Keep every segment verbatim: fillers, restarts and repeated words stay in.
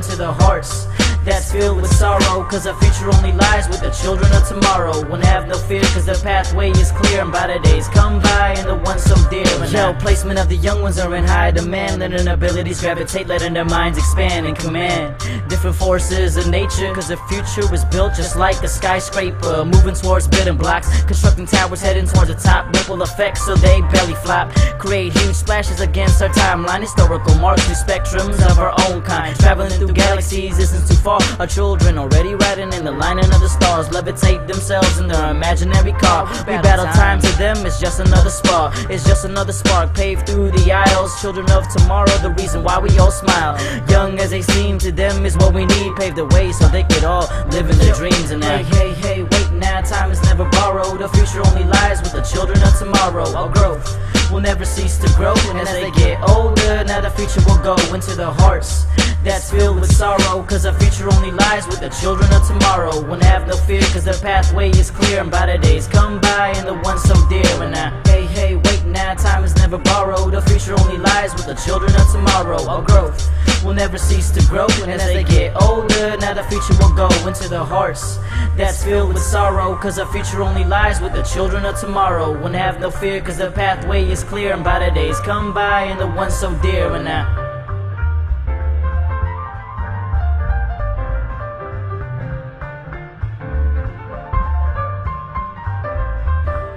into the hearts that's filled with sorrow, cause our future only lies with the children of tomorrow. Won't have no fear cause the pathway is clear, and by the days come by and the ones so dear. Yo, placement of the young ones are in high demand, letting abilities gravitate, letting their minds expand and command different forces of nature, cause the future was built just like a skyscraper, moving towards building blocks, constructing towers heading towards the top, ripple effects so they belly flop, create huge splashes against our timeline, historical marks through spectrums of our own kind, traveling through galaxies isn't too far. Our children already riding in the lining of the stars, levitate themselves in their imaginary car. We battle time, to them it's just another spark, it's just another spark paved through the aisles. Children of tomorrow, the reason why we all smile. Young as they seem, to them is what we need, pave the way so they could all live in their dreams. And like, hey, hey, wait now, time is never borrowed. The future only lies with the children of tomorrow. Our growth will never cease to grow, and as they get older, now the future will go into their hearts that's filled with sorrow, cause our future only lies with the children of tomorrow. Won't have no fear cause the pathway is clear, and by the days come by and the ones so dear. And now, hey, hey, wait now, time is never borrowed. The future only lies with the children of tomorrow. Our growth will never cease to grow, and as they get older, now the future will go into their hearts that's filled with sorrow, cause our future only lies with the children of tomorrow. Won't have no fear cause the pathway is clear, and by the days come by and the ones so dear. And now,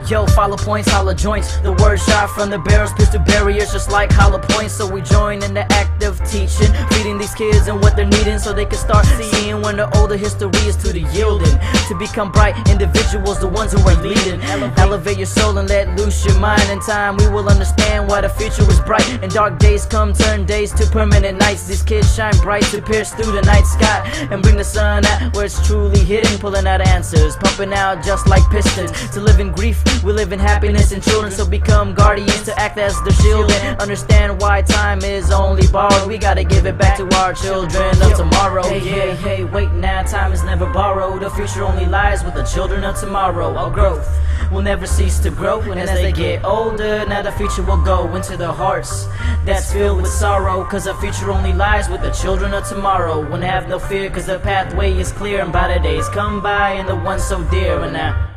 yo, follow points, hollow joints. The word shot from the barrels, pierce through barriers just like hollow points. So we join in the act of teaching, feeding these kids and what they're needing, so they can start seeing when the older history is to the yielding, to become bright individuals, the ones who are leading. Elevate your soul and let loose your mind. In time we will understand why the future is bright, and dark days come, turn days to permanent nights. These kids shine bright to pierce through the night sky, and bring the sun out where it's truly hidden, pulling out answers, pumping out just like pistons. To live in grief, we live in happiness and children, so become guardians to act as their shield and understand why time is only borrowed. We gotta give it back to our children of tomorrow. Hey, hey, hey, wait now, time is never borrowed. The future only lies with the children of tomorrow. Our growth will never cease to grow, and as they get older, now the future will go into their hearts that's filled with sorrow, cause our future only lies with the children of tomorrow. Won't have no fear cause the pathway is clear, and by the days come by and the ones so dear. And now,